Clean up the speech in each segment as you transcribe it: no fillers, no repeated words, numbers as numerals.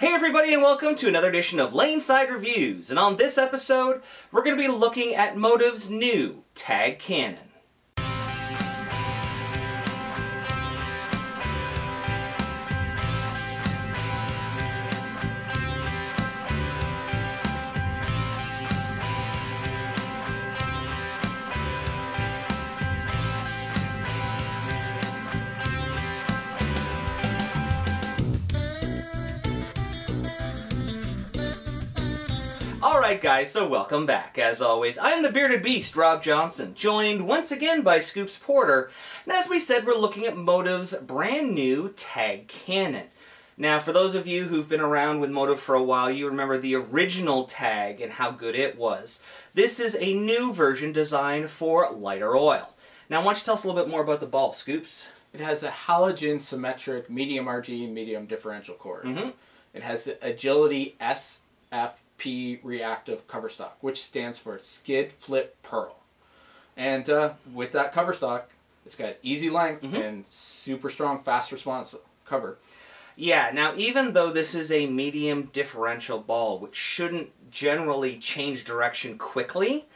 Hey everybody, and welcome to another edition of Laneside Reviews, and on this episode, we're going to be looking at Motiv's new Tag Cannon. Alright guys, so welcome back. As always, I'm the Bearded Beast, Rob Johnson, joined once again by Scoops Porter, and as we said, we're looking at Motiv's brand new Tag Cannon. Now, for those of you who've been around with Motiv for a while, you remember the original Tag and how good it was. This is a new version designed for lighter oil. Now, why don't you tell us a little bit more about the ball, Scoops? It has a halogen symmetric medium RG medium differential cord. It has the agility SF.P reactive cover stock, which stands for skid flip pearl, and with that cover stock, it's got easy length and super strong fast response cover. Yeah, now even though this is a medium differential ball, which shouldn't generally change direction quickly,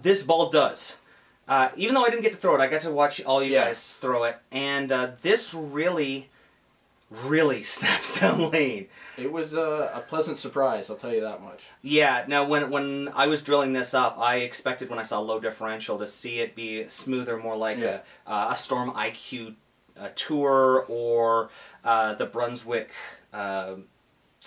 this ball does. Even though I didn't get to throw it, I got to watch all you guys throw it, and this really snaps down lane. It was a pleasant surprise, I'll tell you that much. Yeah, now when I was drilling this up, I expected when I saw low differential to see it be smoother, more like a Storm IQ tour or the Brunswick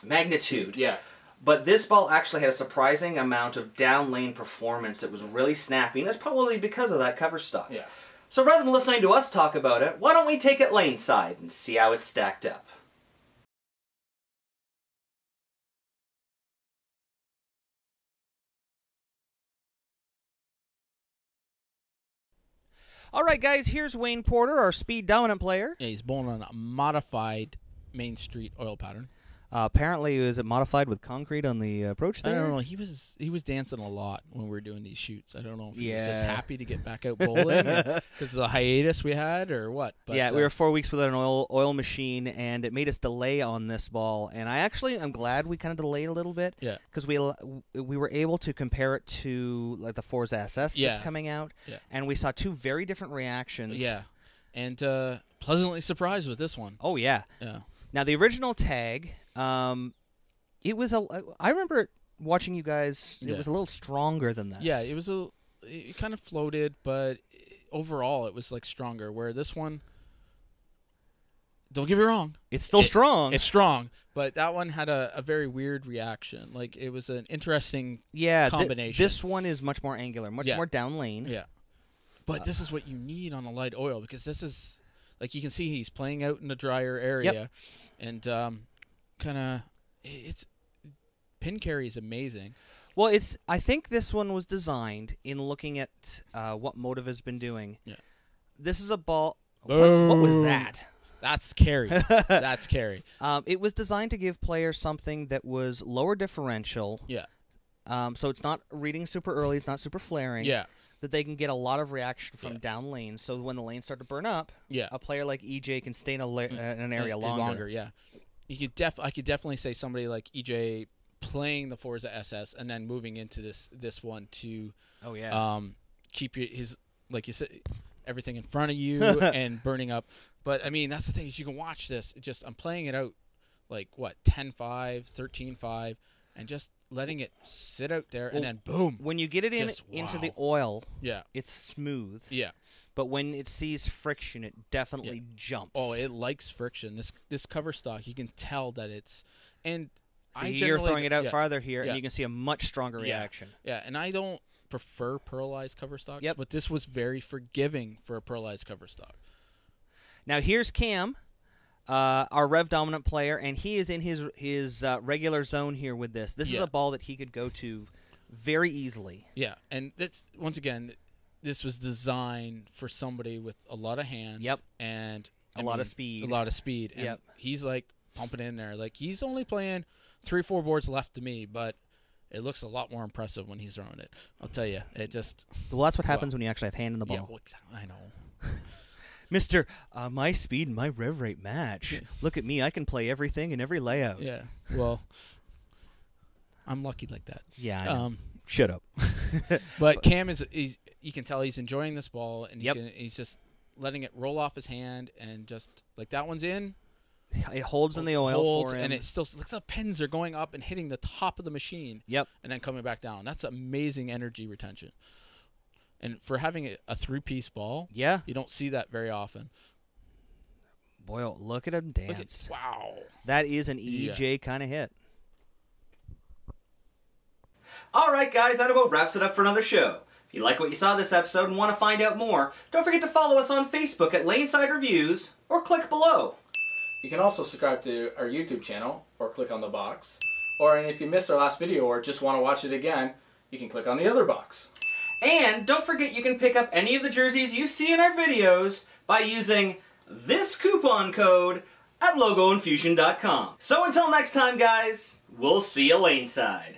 Magnitude. Yeah. But this ball actually had a surprising amount of down lane performance. It was really snappy, and that's probably because of that cover stock. Yeah. So rather than listening to us talk about it, why don't we take it laneside and see how it's stacked up? Alright guys, here's Wayne Porter, our speed dominant player. Yeah, he's bowling on a modified Main Street oil pattern. Apparently, was it modified with concrete on the approach there? I don't know. He was dancing a lot when we were doing these shoots. I don't know if he was just happy to get back out bowling because of the hiatus we had or what. But, yeah, we were 4 weeks without an oil machine, and it made us delay on this ball. And I actually am glad we kind of delayed a little bit because we were able to compare it to like the Forza SS that's coming out, and we saw two very different reactions. Yeah, and pleasantly surprised with this one. Oh, yeah. Yeah. Now, the original Tag... it was a. I remember watching you guys. It was a little stronger than this. Yeah, it was a. It kind of floated, but overall, it was like stronger. Where this one, don't get me wrong, it's still strong. It's strong, but that one had a very weird reaction. Like it was an interesting combination. This one is much more angular, much more down lane. Yeah, but this is what you need on a light oil because this is like you can see he's playing out in a drier area, and. Kind of, it's pin carry is amazing. Well, it's. I think this one was designed in looking at what Motiv has been doing. Yeah, this is a ball. What was that? That's carry. That's carry. It was designed to give players something that was lower differential. Yeah. So it's not reading super early. It's not super flaring. Yeah. That they can get a lot of reaction from down lanes. So when the lanes start to burn up, a player like EJ can stay in an area longer. Yeah. You could I could definitely say somebody like EJ playing the Forza SS and then moving into this one to keep his, like you said, everything in front of you and burning up. But I mean, that's the thing is you can watch this. I'm playing it out like what 10-5, 13-5, and just letting it sit out there and then boom. When you get it into the oil, it's smooth. Yeah. But when it sees friction, it definitely jumps. Oh, it likes friction. This cover stock, you can tell that it's and so you're throwing it out farther here, and you can see a much stronger reaction. Yeah, and I don't prefer pearlized cover stocks, but this was very forgiving for a pearlized cover stock. Now here's Cam, our rev dominant player, and he is in his regular zone here with this. This is a ball that he could go to very easily. Yeah, and that's once again. This was designed for somebody with a lot of hand and a lot of speed. And he's like pumping in there. Like he's only playing 3 or 4 boards left to me, but it looks a lot more impressive when he's throwing it. I'll tell you, it just. Well, that's what happens when you actually have hand in the ball. Yeah, I know. Mr. My speed, my rev rate match. Yeah. Look at me. I can play everything in every layout. Yeah. Well, I'm lucky like that. Yeah. I know. Shut up. But Cam is, you can tell he's enjoying this ball, and yep. He's just letting it roll off his hand, and just like that one's in. It holds in the oil holds, for him. And it still looks like the pins are going up and hitting the top of the machine. Yep. And then coming back down. That's amazing energy retention. And for having a three-piece ball, yeah, you don't see that very often. Boy, look at him dance. Wow. That is an EEJ kind of hit. All right, guys, that about wraps it up for another show. If you like what you saw this episode and want to find out more, don't forget to follow us on Facebook at Laneside Reviews or click below. You can also subscribe to our YouTube channel or click on the box. Or if you missed our last video or just want to watch it again, you can click on the other box. And don't forget you can pick up any of the jerseys you see in our videos by using this coupon code at LogoInfusion.com. So until next time, guys, we'll see you Laneside.